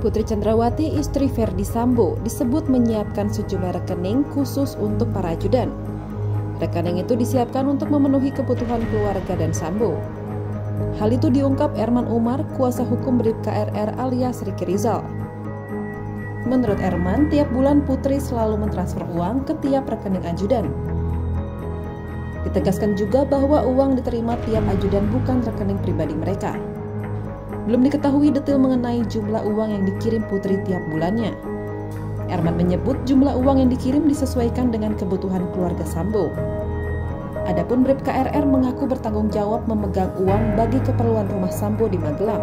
Putri Candrawathi, istri Ferdy Sambo, disebut menyiapkan sejumlah rekening khusus untuk para ajudan. Rekening itu disiapkan untuk memenuhi kebutuhan keluarga dan Sambo. Hal itu diungkap Erman Umar, kuasa hukum Bripka RR alias Ricky Rizal. Menurut Erman, tiap bulan Putri selalu mentransfer uang ke tiap rekening ajudan. Ditegaskan juga bahwa uang diterima tiap ajudan bukan rekening pribadi mereka. Belum diketahui detail mengenai jumlah uang yang dikirim Putri tiap bulannya. Erman menyebut jumlah uang yang dikirim disesuaikan dengan kebutuhan keluarga Sambo. Adapun Bripka RR mengaku bertanggung jawab memegang uang bagi keperluan rumah Sambo di Magelang.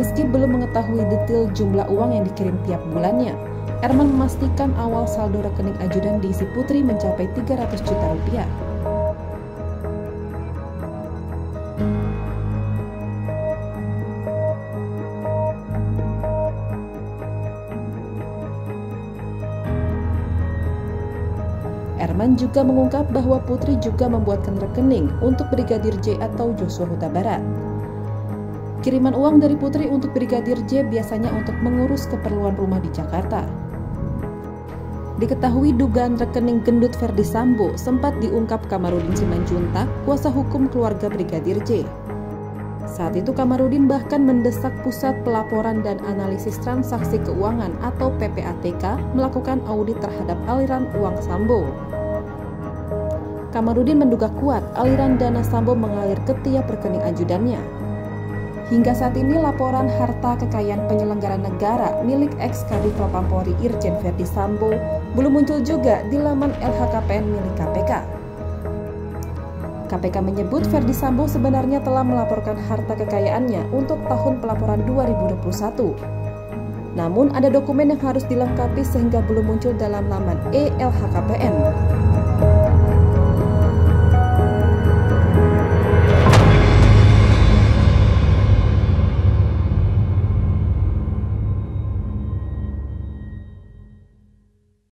Meski belum mengetahui detail jumlah uang yang dikirim tiap bulannya, Erman memastikan awal saldo rekening ajudan diisi Putri mencapai 300 juta rupiah. Erman juga mengungkap bahwa Putri juga membuatkan rekening untuk Brigadir J atau Joshua Hutabarat. Kiriman uang dari Putri untuk Brigadir J biasanya untuk mengurus keperluan rumah di Jakarta. Diketahui dugaan rekening gendut Ferdy Sambo sempat diungkap Kamarudin Simanjuntak, kuasa hukum keluarga Brigadir J. Saat itu Kamarudin bahkan mendesak Pusat Pelaporan dan Analisis Transaksi Keuangan atau PPATK melakukan audit terhadap aliran uang Sambo. Kamarudin menduga kuat aliran dana Sambo mengalir ke tiap rekening ajudannya. Hingga saat ini laporan harta kekayaan penyelenggara negara milik ex-Kadif Propam Polri Irjen Ferdy Sambo belum muncul juga di laman LHKPN milik KPK. KPK menyebut Ferdy Sambo sebenarnya telah melaporkan harta kekayaannya untuk tahun pelaporan 2021. Namun ada dokumen yang harus dilengkapi sehingga belum muncul dalam laman ELHKPN.